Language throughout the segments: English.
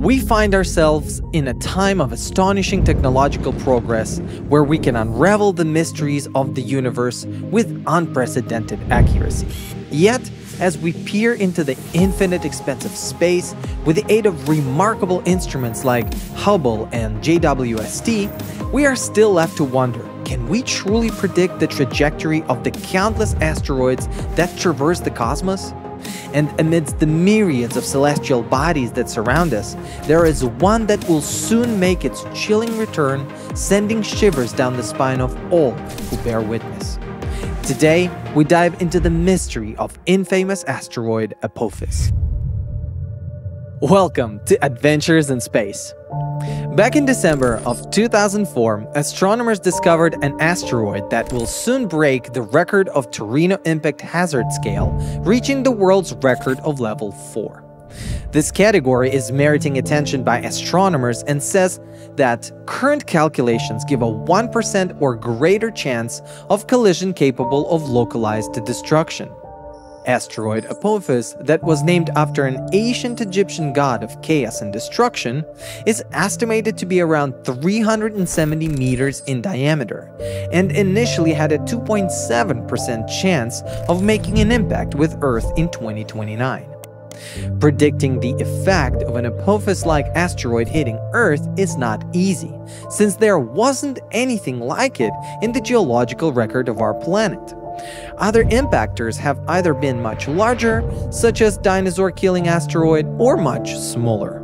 We find ourselves in a time of astonishing technological progress where we can unravel the mysteries of the universe with unprecedented accuracy. Yet, as we peer into the infinite expanse of space with the aid of remarkable instruments like Hubble and JWST, we are still left to wonder, can we truly predict the trajectory of the countless asteroids that traverse the cosmos? And amidst the myriads of celestial bodies that surround us, there is one that will soon make its chilling return, sending shivers down the spine of all who bear witness. Today, we dive into the mystery of infamous asteroid Apophis. Welcome to Adventures in Space. Back in December of 2004, astronomers discovered an asteroid that will soon break the record of Torino Impact Hazard Scale, reaching the world's record of level 4. This category is meriting attention by astronomers and says that current calculations give a 1% or greater chance of collision capable of localized destruction. Asteroid Apophis, that was named after an ancient Egyptian god of chaos and destruction, is estimated to be around 370 meters in diameter, and initially had a 2.7% chance of making an impact with Earth in 2029. Predicting the effect of an Apophis-like asteroid hitting Earth is not easy, since there wasn't anything like it in the geological record of our planet. Other impactors have either been much larger, such as dinosaur-killing asteroid, or much smaller.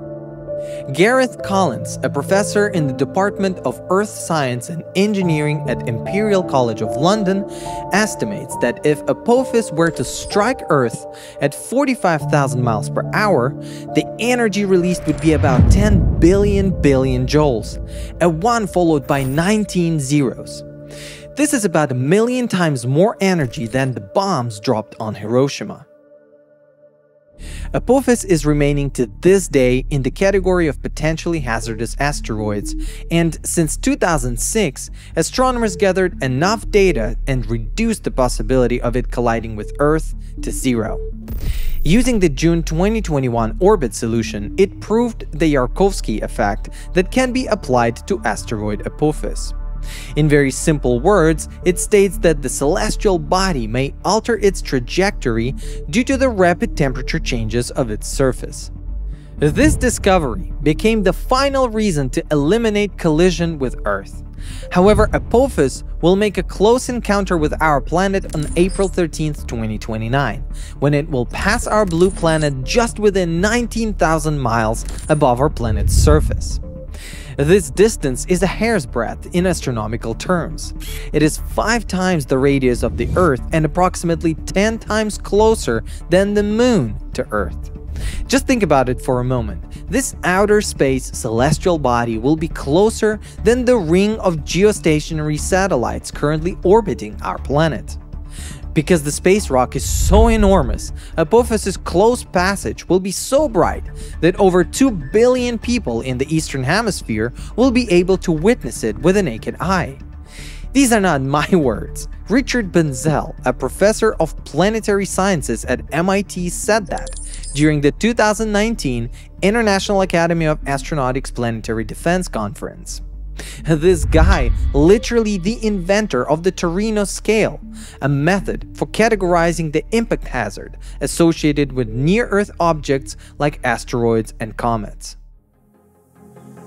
Gareth Collins, a professor in the Department of Earth Science and Engineering at Imperial College of London, estimates that if Apophis were to strike Earth at 45,000 miles per hour, the energy released would be about 10 billion joules, a 1 followed by 19 zeros. This is about 1 million times more energy than the bombs dropped on Hiroshima. Apophis is remaining to this day in the category of potentially hazardous asteroids, and since 2006, astronomers gathered enough data and reduced the possibility of it colliding with Earth to zero. Using the June 2021 orbit solution, it proved the Yarkovsky effect that can be applied to asteroid Apophis. In very simple words, it states that the celestial body may alter its trajectory due to the rapid temperature changes of its surface. This discovery became the final reason to eliminate collision with Earth. However, Apophis will make a close encounter with our planet on April 13, 2029, when it will pass our blue planet just within 19,000 miles above our planet's surface. This distance is a hair's breadth in astronomical terms. It is 5 times the radius of the Earth and approximately 10 times closer than the Moon to Earth. Just think about it for a moment. This outer space celestial body will be closer than the ring of geostationary satellites currently orbiting our planet. Because the space rock is so enormous, Apophis's close passage will be so bright that over 2 billion people in the Eastern Hemisphere will be able to witness it with a naked eye. These are not my words. Richard Binzel, a professor of planetary sciences at MIT, said that during the 2019 International Academy of Astronautics Planetary Defense Conference. This guy, literally the inventor of the Torino scale, a method for categorizing the impact hazard associated with near-Earth objects like asteroids and comets.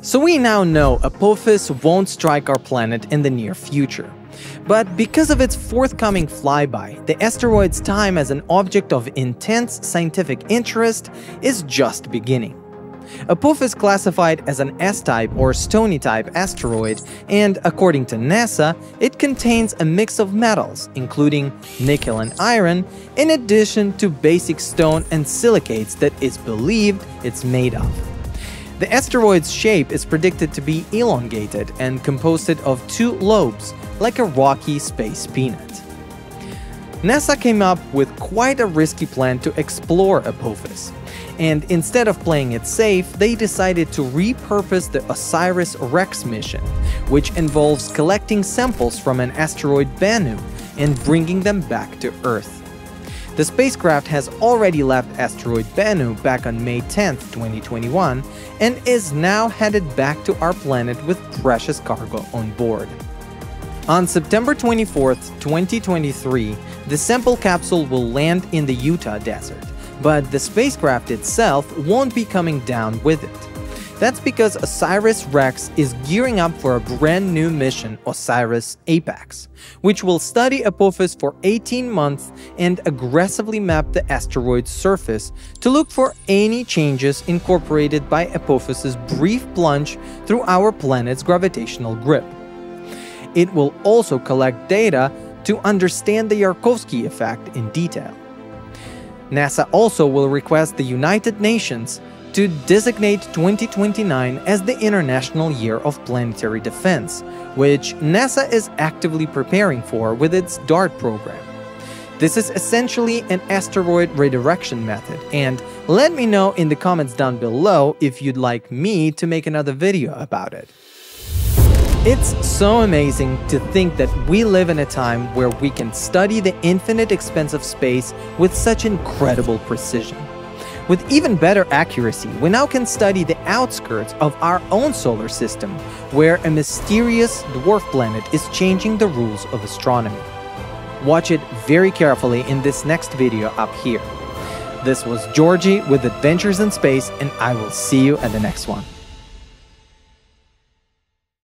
So we now know Apophis won't strike our planet in the near future. But because of its forthcoming flyby, the asteroid's time as an object of intense scientific interest is just beginning. Apophis is classified as an S-type or stony-type asteroid, and according to NASA, it contains a mix of metals, including nickel and iron, in addition to basic stone and silicates that it's believed it's made of. The asteroid's shape is predicted to be elongated and composed of 2 lobes, like a rocky space peanut. NASA came up with quite a risky plan to explore Apophis. And instead of playing it safe, they decided to repurpose the OSIRIS-REx mission, which involves collecting samples from an asteroid Bennu and bringing them back to Earth. The spacecraft has already left asteroid Bennu back on May 10, 2021, and is now headed back to our planet with precious cargo on board. On September 24, 2023, the sample capsule will land in the Utah desert, but the spacecraft itself won't be coming down with it. That's because OSIRIS-REx is gearing up for a brand new mission, OSIRIS-APEX, which will study Apophis for 18 months and aggressively map the asteroid's surface to look for any changes incorporated by Apophis's brief plunge through our planet's gravitational grip. It will also collect data to understand the Yarkovsky effect in detail. NASA also will request the United Nations to designate 2029 as the International Year of Planetary Defense, which NASA is actively preparing for with its DART program. This is essentially an asteroid redirection method, and let me know in the comments down below if you'd like me to make another video about it. It's so amazing to think that we live in a time where we can study the infinite expanse of space with such incredible precision. With even better accuracy, we now can study the outskirts of our own solar system, where a mysterious dwarf planet is changing the rules of astronomy. Watch it very carefully in this next video up here. This was Georgie with Adventures in Space, and I will see you at the next one.